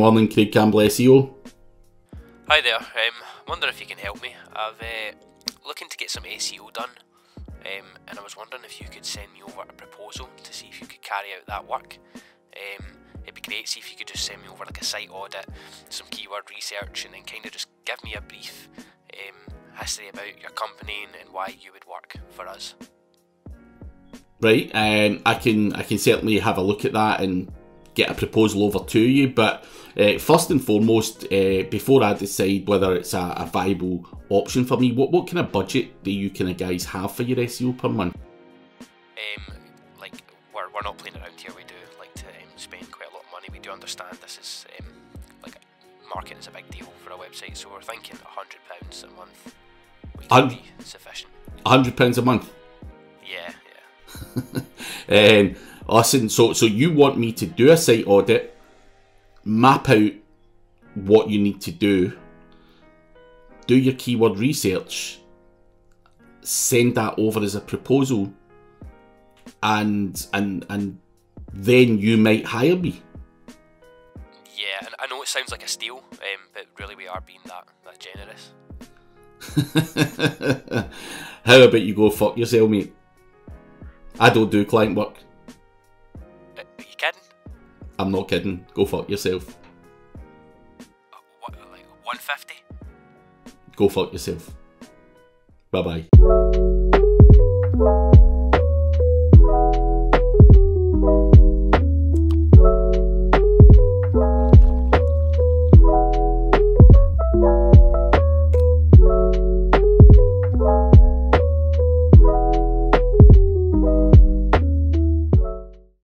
morning, Craig Campbell SEO. Hi there, I wonder if you can help me. I've looking to get some SEO done, and I was wondering if you could send me over a proposal to see if you could carry out that work. It'd be great, see if you could just send me over like a site audit, some keyword research, and then kind of just give me a brief history about your company and why you would work for us. Right, I can certainly have a look at that and get a proposal over to you, but first and foremost, before I decide whether it's a viable option for me, what kind of budget do you kind of guys have for your SEO per month? Like, we're not playing around here. We do like to spend quite a lot of money. We do understand this is like, marketing is a big deal for our website, so we're thinking £100 a month would be sufficient. £100 a month? Yeah, yeah. Listen, so you want me to do a site audit, map out what you need to do, do your keyword research, send that over as a proposal, and then you might hire me. Yeah, and I know it sounds like a steal, but really we are being that generous. How about you go fuck yourself, mate? I don't do client work. Kidding? I'm not kidding. Go fuck yourself. What, like 150? Go fuck yourself. Bye bye.